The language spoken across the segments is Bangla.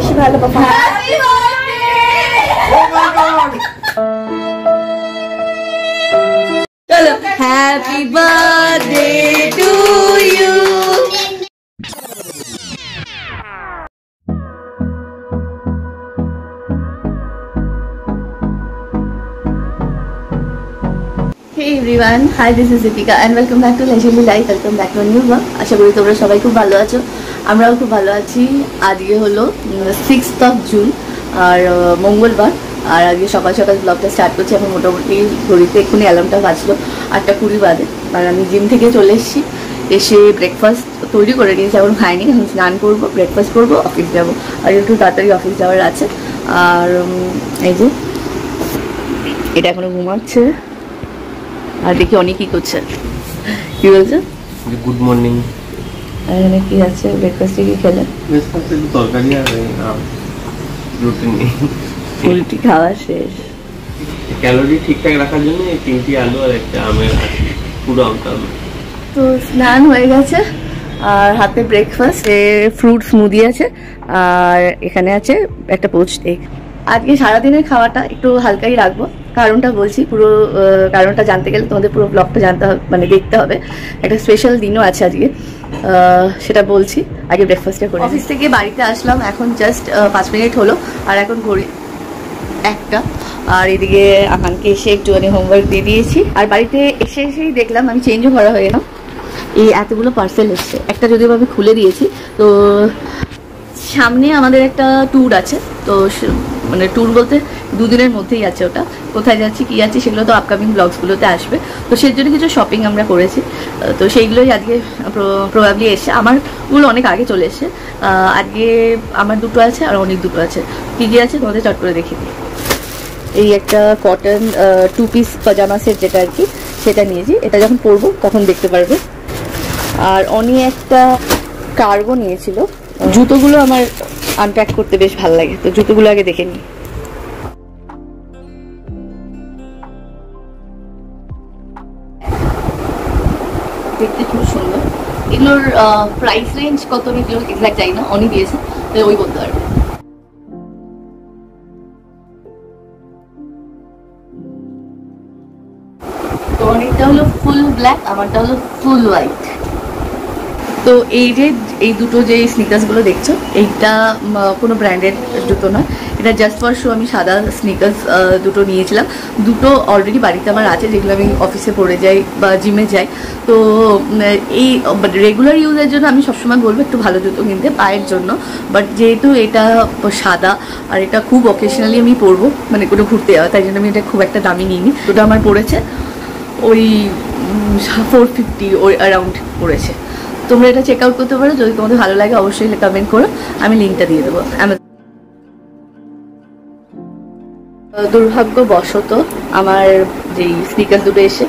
but she had number 5. Happy birthday! Oh my God! Happy birthday to you. Hey everyone, hi, this is Ritika and welcome back to Leisurely Life. Welcome back to a new vlog. আশা করি তোমরা সবাই খুব ভালো আছো, আমরাও খুব ভালো আছি। আজকে হলো 6th of June আর মঙ্গলবার, আর আজকে সকাল সকাল ব্লগটা স্টার্ট করছি। এখন মোটামুটি ঘড়িতে এক্ষুনি অ্যালার্মটা বাজলো 8:20 বাজে, আর আমি জিম থেকে চলে এসেছি। এসে ব্রেকফাস্ট তৈরি করে নিয়েছি, এখন খাইনি। এখন স্নান করবো, ব্রেকফাস্ট করবো, অফিস যাবো। আর একটু তাড়াতাড়ি অফিস যাওয়ার আছে। আর এই যে এটা এখনো ঘুমাচ্ছে, আর দেখি অনেকই করছে। কি বলছে? Good morning. এখানে কি আছে? ব্রেকফাস্টে কি খেলে? ব্রেকফাস্টে তরকারি আর রুটি নেই, ফুলটি খাওয়া শেষ। ক্যালোরি ঠিকঠাক রাখার জন্য 3টি আলু আর একটা আমের পুরো আমটা। তো স্নান হয়ে গেছে আর হাতে ব্রেকফাস্টে ফ্রুট স্মুদি আছে, আর এখানে আছে একটা পোচড এগ। আজকে সারাদিনের খাওয়াটা একটু হালকাই রাখবো, কারণটা বলছি। পুরো কারণটা জানতে গেলে তোমাদের পুরো ব্লগটা জানতে হবে, মানে দেখতে হবে। একটা স্পেশাল দিনও আছে আজকে, সেটা বলছি। আগে ব্রেকফাস্টটা করে অফিস থেকে বাড়িতে আসলাম, এখন জাস্ট 5 মিনিট হলো। আর এখন ঘড়ি 1টা, আর এদিকে আকানকে এসে একটুখানি হোমওয়ার্ক দিয়ে দিয়েছি। আর বাড়িতে এসেই দেখলাম আমি চেঞ্জও করা হয়ে গেলাম। এই এতগুলো পার্সেল এসছে, একটা যদিও আমি খুলে দিয়েছি। তো সামনে আমাদের একটা ট্যুর আছে, তো মানে ট্যুর বলতে 2 দিনের মধ্যেই আছে ওটা। কোথায় যাচ্ছি কী আছে সেগুলো তো আপকামিং ব্লগসগুলোতে আসবে। তো সেই জন্য কিছু শপিং আমরা করেছি, তো সেইগুলোই আজকে প্রবাবলি এসে। আমারগুলো অনেক আগে চলে এসছে। আজকে আমার 2টো আছে আর অনেক 2টো আছে। কী কী আছে তোমাদের চট করে দেখি। এই একটা কটন 2-পিস পাজামা সেট যেটা আর কি, সেটা নিয়েছি। এটা যখন পরবো তখন দেখতে পারবে। আর অনেক একটা কার্গো নিয়েছিল। জুতোগুলো আমার আনপ্যাক করতে বেশ ভালো লাগে, তো জুতোগুলো আগে দেখে নিই। দেখতে খুব সুন্দর। এগুলোর প্রাইস রেঞ্জ কত আমি এক্সাক্ট জানি না, অনেক দিয়েছে তো ওই বলতে পারবো। তো অনেকটা হলো ফুল ব্ল্যাক, আমারটা হলো ফুল হোয়াইট। তো এই যে এই 2টো যে স্নিকার্সগুলো দেখছো, এইটা কোনো ব্র্যান্ডের জুতো নয়, এটা জাস্ট ফর শো। আমি সাদা স্নিকার্স 2টো নিয়েছিলাম। 2টো অলরেডি বাড়িতে আমার আছে, যেগুলো আমি অফিসে পরে যাই বা জিমে যাই। তো এই রেগুলার ইউজের জন্য আমি সবসময় বলবো একটু ভালো জুতো কিনতে, পায়ের জন্য। বাট যেহেতু এটা সাদা আর এটা খুব অকেশনালি আমি পরবো, মানে কোনো ঘুরতে যাওয়া, তাই জন্য আমি এটা খুব একটা দামি নিইনি। ওটা আমার পড়েছে ওই 450 ওই অ্যারাউন্ড পড়েছে। তোমরা এটা চেক আউট করতে পারো, যদি তোমাদের ভালো লাগে অবশ্যই কমেন্ট করো, আমি লিঙ্কটা দিয়ে দেবো। দুর্ভাগ্যবশত আমার যেই স্নিকার্স 2টো এসে,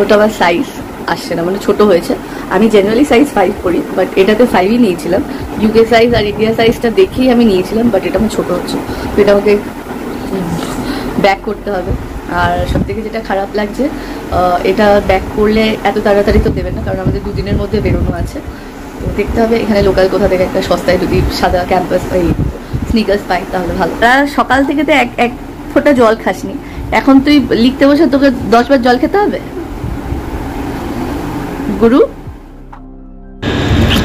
ওটা আমার সাইজ আসছে না, মানে ছোটো হয়েছে। আমি জেনারেলি সাইজ 5 পরি, বাট এটাতে 5ই নিয়েছিলাম। ইউকে সাইজ আর ইন্ডিয়া সাইজটা দেখেই আমি নিয়েছিলাম, বাট এটা আমার ছোটো হচ্ছে। তো এটা আমাকে ব্যাক করতে হবে। আর সবথেকে যেটা খারাপ লাগছে, এটা ব্যাক করলে এত তাড়াতাড়ি তো দেবেন না, কারণ আমাদের 2 দিনের মধ্যে বেরোনো আছে। তো দেখতে হবে এখানে লোকাল কোথা থেকে একটা সস্তায় যদি সাদা ক্যাম্পাস পাই, স্নিকার্স পাই, তাহলে ভালো। তারা সকাল থেকে তো এক ফোঁটা জল খাসনি, এখন তুই লিখতে বসে তোকে 10 বার জল খেতে হবে গুরু।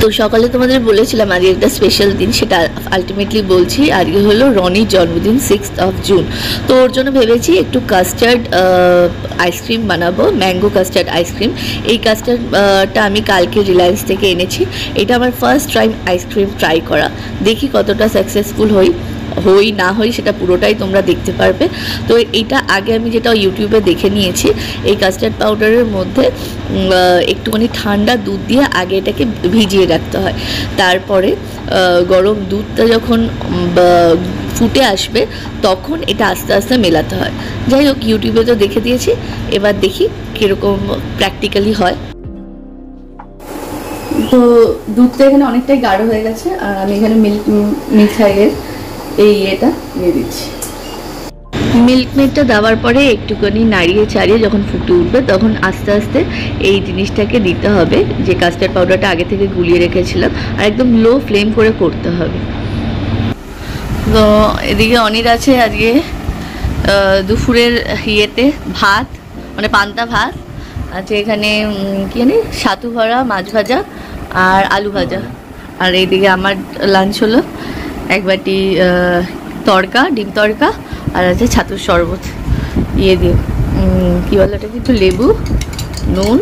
তো সকালে তোমাদের বলেছিলাম আজকে একটা স্পেশাল দিন, সেটা আলটিমেটলি বলছি। আজকে হলো রনির জন্মদিন, 6th of June। তো ওর জন্য ভেবেছি একটু কাস্টার্ড আইসক্রিম বানাবো, ম্যাঙ্গো কাস্টার্ড আইসক্রিম। এই কাস্টার্ডটা আমি কালকে রিলায়েন্স থেকে এনেছি। এটা আমার ফার্স্ট টাইম আইসক্রিম ট্রাই করা, দেখি কতটা সাকসেসফুল হই না হই সেটা পুরোটাই তোমরা দেখতে পারবে। তো এটা আগে আমি যেটা ইউটিউবে দেখে নিয়েছি, এই কাস্টার্ড পাউডারের মধ্যে একটুখানি ঠান্ডা দুধ দিয়ে আগে এটাকে ভিজিয়ে রাখতে হয়। তারপরে গরম দুধটা যখন ফুটে আসবে তখন এটা আস্তে আস্তে মেলাতে হয়। যাই হোক, ইউটিউবে তো দেখে দিয়েছি, এবার দেখি কীরকম প্র্যাকটিক্যালি হয়। তো দুধটা এখানে অনেকটাই গাঢ় হয়ে গেছে, আর আমি এখানে মিঠাইয়ের এই এটা দিয়ে দিচ্ছি। মিল্কমেডটা দেওয়ার পরে একটুখানি নাড়িয়ে চাড়িয়ে যখন ফুটে উঠবে তখন আস্তে আস্তে এই জিনিসটাকে দিতে হবে, যে কাস্টার্ড পাউডারটা আগে থেকে গুলিয়ে রেখেছিলাম। আর একদম লো ফ্লেম করে করতে হবে। তো এদিকে অনির আছে আজকে দুপুরের ইয়েতে ভাত, মানে পান্তা ভাত আছে, এখানে কি জানি ছাতু ভরা মাছ ভাজা আর আলু ভাজা, আর এইদিকে আমার লাঞ্চ হলো এক বাটি তড়কা, ডিম তড়কা, আর আছে ছাতুর শরবত, ইয়ে দিয়ে কী বলে ওটাকে, একটু লেবু নুন।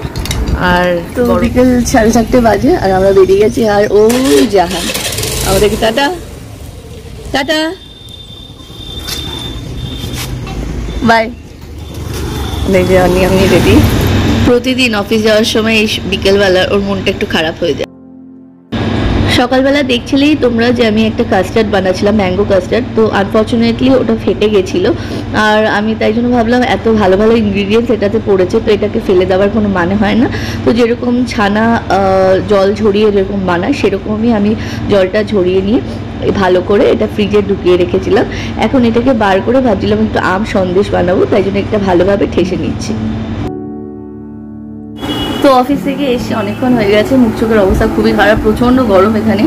আর তো বিকেল 4:30 বাজে আর আমরা বেরিয়ে গেছি। আর ও জাহান আমাদেরকে টাটা টাটা বাই। দেখে অনি আমি রেডি, প্রতিদিন অফিস যাওয়ার সময় এই বিকেলবেলা ওর মনটা একটু খারাপ হয়ে যায়। সকালবেলা দেখছিলেই তোমরা যে আমি একটা কাস্টার্ড বানাচ্ছিলাম, ম্যাঙ্গো কাস্টার্ড, তো আনফর্চুনেটলি ওটা ফেটে গেছিলো। আর আমি তাই জন্য ভাবলাম এত ভালো ভালো ইনগ্রিডিয়েন্টস এটাতে পড়েছে, তো এটাকে ফেলে দেওয়ার কোনো মানে হয় না। তো যেরকম ছানা জল ঝরিয়ে যেরকম বানায় সেরকমই আমি জলটা ঝরিয়ে নিয়ে ভালো করে এটা ফ্রিজে ঢুকিয়ে রেখেছিলাম। এখন এটাকে বার করে ভাবছিলাম একটু আম সন্দেশ বানাবো, তাই জন্য একটা ভালোভাবে ঠেসে নিচ্ছি। তো অফিস থেকে এসে অনেকক্ষণ হয়ে গেছে, মুখ চোখের অবস্থা খুবই খারাপ, প্রচণ্ড গরম। এখানে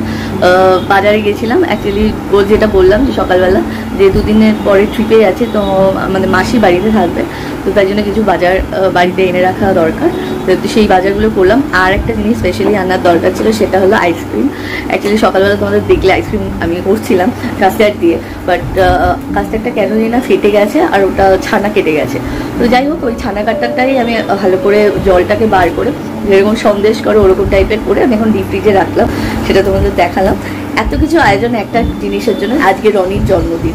বাজারে গেছিলাম, অ্যাকচুয়ালি যেটা বললাম যে সকালবেলা যে দুদিনের পরে ট্রিপে আছে, তো আমাদের মাসি বাড়িতে থাকবে, তো তাই জন্য কিছু বাজার বাড়িতে এনে রাখা দরকার, তো সেই বাজারগুলো করলাম। আর একটা জিনিস স্পেশালি আনার দরকার ছিল, সেটা হলো আইসক্রিম। অ্যাকচুয়ালি সকালবেলা তোমাদের দেখলে আইসক্রিম আমি করছিলাম কাস্টার্ড দিয়ে, বাট কাস্টার্ডটা কেন জানি না ফেটে গেছে আর ওটা ছানা কেটে গেছে। তো যাই হোক, ওই ছানা কাটারটাই আমি ভালো করে জলটাকে বার করে যেরকম সন্দেশ করে ওরকম টাইপের করে আমি এখন ডিপ ফ্রিজে রাখলাম, সেটা তোমাদের দেখালাম। এত কিছু আয়োজন একটা জিনিসের জন্য। আজকে রনির জন্মদিন,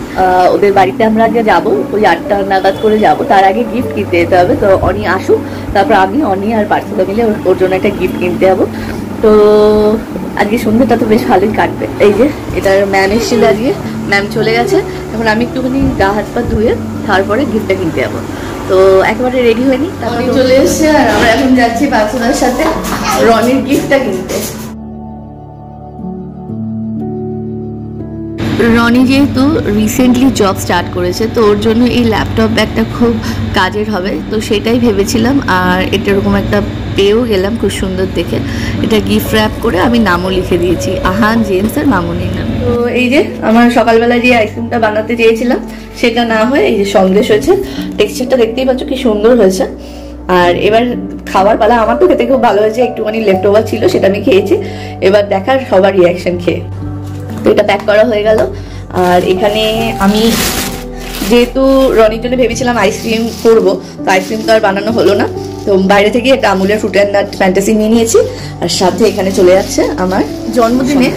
ওদের বাড়িতে আমরা আজকে যাবো, ওই 8টা নাগাদ করে যাব, তার আগে গিফট কিনতে যেতে হবে। তো অনি আসুক, তারপর আমি অনি আর পার্থদা মিলে ওর জন্য একটা গিফট কিনতে যাবো। তো আজকে সন্ধ্যাটা তো বেশ ভালোই কাটবে। এই যে এটার ম্যাম এসেছিল আজকে, ম্যাম চলে গেছে, এখন আমি একটুখানি গা হাত পা ধুয়ে তারপরে গিফটটা কিনতে যাবো। তো একেবারে রেডি হয়নি, তারপরে চলে এসছে আর আমরা এখন যাচ্ছি পার্থদার সাথে রনির গিফটটা কিনতে। রনি যেহেতু রিসেন্টলি জব স্টার্ট করেছে, তো ওর জন্য এই ল্যাপটপ ব্যাগটা খুব কাজের হবে, তো সেটাই ভেবেছিলাম। আর এটা এরকম একটা পেয়েও গেলাম খুব সুন্দর দেখে, এটা গিফট র্যাপ করে আমি নামও লিখে দিয়েছি, আহান জেমস আর মামুনির নাম। তো এই যে আমার সকালবেলা যে আইসক্রিমটা বানাতে চেয়েছিলাম সেটা না হয়ে এই যে সন্দেশ হয়েছে, টেক্সচারটা দেখতেই পাচ্ছ কি সুন্দর হয়েছে। আর এবার খাবার পালা, আমার তো খেতে খুব ভালো হয়েছে, একটুখানি লেফট ওভার ছিল সেটা আমি খেয়েছি, এবার দেখার সবার রিয়াকশন খেয়ে। তো এটা প্যাক করা হয়ে গেল। আর এখানে আমি যেহেতু রনির জন্য ভেবেছিলাম আইসক্রিম করবো, তো আইসক্রিম তো আর বানানো হলো না, তো বাইরে থেকে একটা আমুলের ফ্রুট অ্যান্ড নাট ফ্যান্টাসি নিয়ে নিয়েছি। আর সাথে এখানে চলে যাচ্ছে আমার জন্মদিনে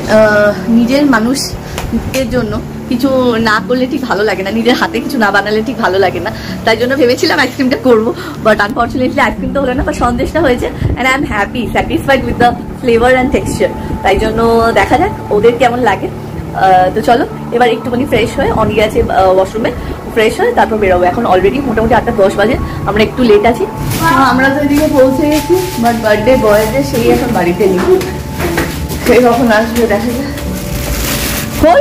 নিজের মানুষের জন্য কিছু না করলে ঠিক ভালো লাগে না, নিজের হাতে কিছু না বানালে ঠিক ভালো লাগে না, তাই জন্য ভেবেছিলাম আইসক্রিমটা করবো, বাট আনফর্চুনেটলি আইসক্রিম তো হলো না, বাট সন্দেশটা হয়েছে। And I am happy, satisfied with the flavour and texture, তাই জন্য দেখা যাক ওদের কেমন লাগে। তো চলো এবার একটুখানি ফ্রেশ হয়ে, অনি গেছে ওয়াশরুমে, ফ্রেশ হয়ে তারপর বেরোবো। এখন অলরেডি মোটামুটি 8টা 10 বাজে, আমরা একটু লেট আছি। আমরা তো এদিকে পৌঁছে গেছি, বাট বার্থডে বয়েদের সেই এখন বাড়িতে নিবি, সেই কখন আসবে দেখা যায়। খোল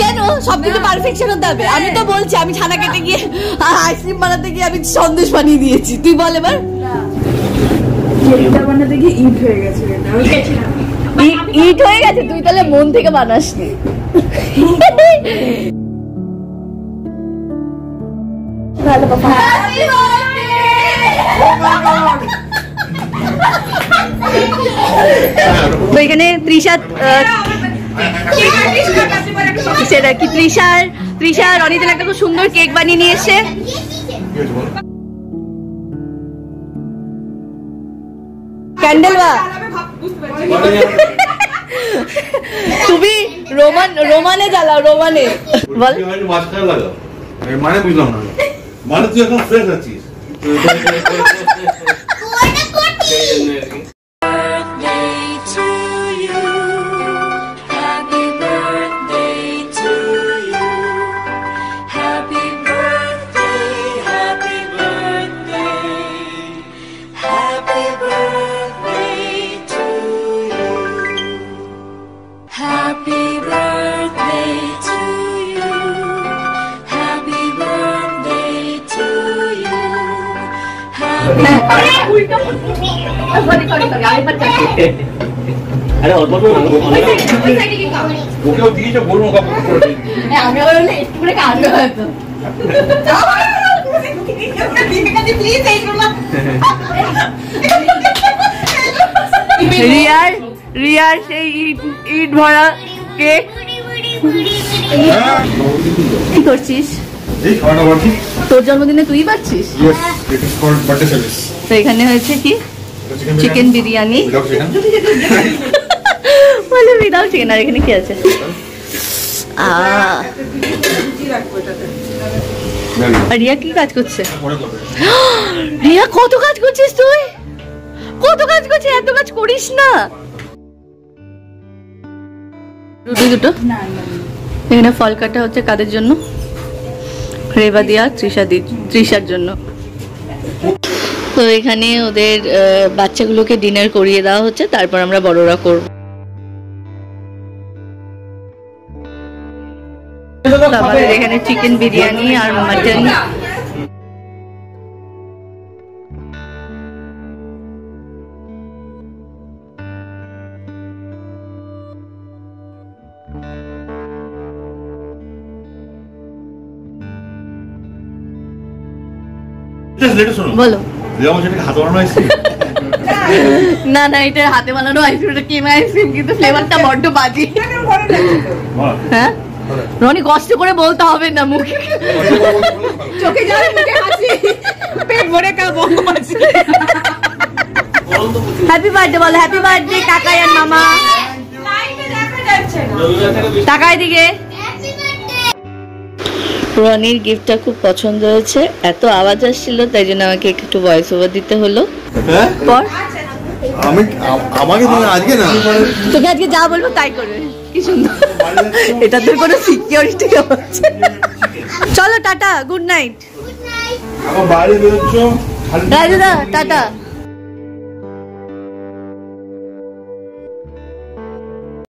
কেন সবকিছু পারফেকশন হতে হবে? আমি তো বলছি আমি ছানা কেটে গিয়ে আইসক্রিম বানাতে গিয়ে আমি সন্দেশ বানিয়ে দিয়েছি, তুই বল এবার। বানাতে গিয়ে ইট হয়ে গেছে, ইট হয়ে গেছে, তুই তাহলে মন থেকে বানাসনি। Hello, Papa. Happy birthday! এখানে তৃষা, সেটা কি তৃষা রনিদের একটা খুব সুন্দর কেক বানিয়ে নিয়ে এসে। ক্যান্ডেল বা তুমি রোমানে জ্বালাও, রোমানে বল। মানে বুঝলাম না, মানে তুই এখন ফ্রেশ আছিস। अरे और बोलो ओके ओके जो बोलूंगा रियार से ईट भरा केक তোর জন্মদিনে তুই পাচ্ছিস তো এখানে হয়েছে কি চিকেন বিরিয়ানি বলে উইদাউট চিকেন আর এখানে কি আছে রিয়া কি কাজ করছে রিয়া কত কাজ করছিস তুই কত কাজ করছিস এত কাজ করিস না রুটি দুটো এখানে ফল কাটা হচ্ছে কাদের জন্য রেবা দিয়া তৃষার জন্য তো এখানে ওদের বাচ্চাগুলোকে ডিনার করিয়ে দেওয়া হচ্ছে তারপর আমরা বড়রা করব তারপরে এখানে চিকেন বিরিয়ানি আর মাটন রনি কষ্ট করে বলতে হবে না মুখে চোখে যাবে মুখে হাসি পেট ভরে খাবো হ্যাপি বার্থডে বল হ্যাপি বার্থডে কাকা আর মামা টাকা এদিকে রনির গিফটটা খুব পছন্দ হয়েছে এত আওয়াজ আসছিল তাই জন্য আমাকে একটু ভয়েস ওভার দিতে হলো পর আমি আমাকে তুমি আজকে না তুমি আজকে যা বলবো তাই করবে কি সুন্দর এটা তোর কোনো সিকিউরিটি আছে চলো tata good night good night আমার বাড়ি বেরোচ্ছো দাদা টাটা